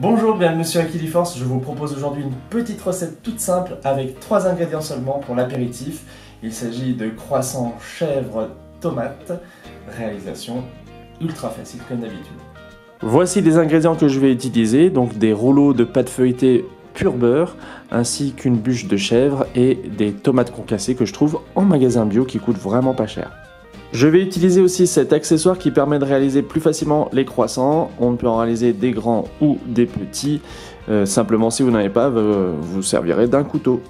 Bonjour, bienvenue sur Equiliforce, je vous propose aujourd'hui une petite recette toute simple avec 3 ingrédients seulement pour l'apéritif. Il s'agit de croissants chèvre tomate, réalisation ultra facile comme d'habitude. Voici les ingrédients que je vais utiliser, donc des rouleaux de pâte feuilletée pur beurre, ainsi qu'une bûche de chèvre et des tomates concassées que je trouve en magasin bio qui coûtent vraiment pas cher. Je vais utiliser aussi cet accessoire qui permet de réaliser plus facilement les croissants. On peut en réaliser des grands ou des petits. Simplement, si vous n'en avez pas, vous servirez d'un couteau.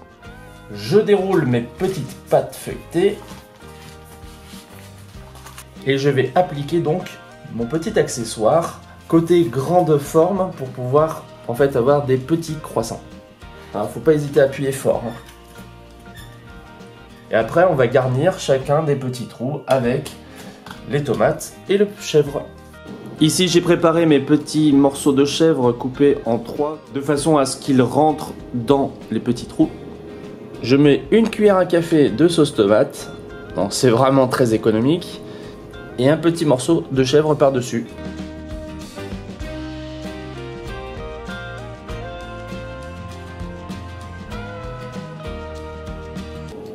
Je déroule mes petites pâtes feuilletées. Et je vais appliquer donc mon petit accessoire côté grande forme pour pouvoir en fait avoir des petits croissants. Alors, faut pas hésiter à appuyer fort, hein. Et après, on va garnir chacun des petits trous avec les tomates et le chèvre. Ici, j'ai préparé mes petits morceaux de chèvre coupés en 3 de façon à ce qu'ils rentrent dans les petits trous. Je mets une cuillère à café de sauce tomate. C'est vraiment très économique. Et un petit morceau de chèvre par-dessus.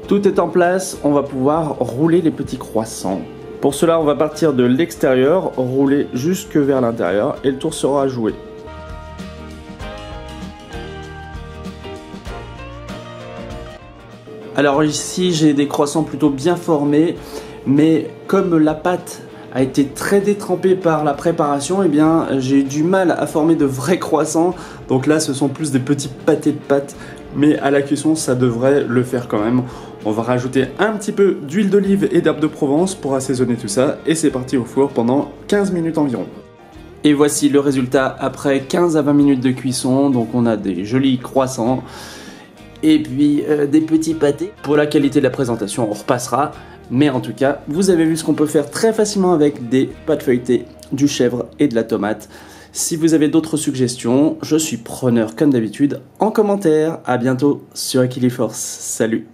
Tout est en place, on va pouvoir rouler les petits croissants. Pour cela, on va partir de l'extérieur, rouler jusque vers l'intérieur et le tour sera joué. Alors ici, j'ai des croissants plutôt bien formés, mais comme la pâte a été très détrempée par la préparation, eh bien, j'ai eu du mal à former de vrais croissants. Donc là, ce sont plus des petits pâtés de pâte, mais à la cuisson, ça devrait le faire quand même. On va rajouter un petit peu d'huile d'olive et d'herbe de Provence pour assaisonner tout ça. Et c'est parti au four pendant 15 minutes environ. Et voici le résultat après 15 à 20 minutes de cuisson. Donc on a des jolis croissants et puis des petits pâtés. Pour la qualité de la présentation, on repassera. Mais en tout cas, vous avez vu ce qu'on peut faire très facilement avec des pâtes feuilletées, du chèvre et de la tomate. Si vous avez d'autres suggestions, je suis preneur comme d'habitude en commentaire. À bientôt sur Equiliforce. Salut!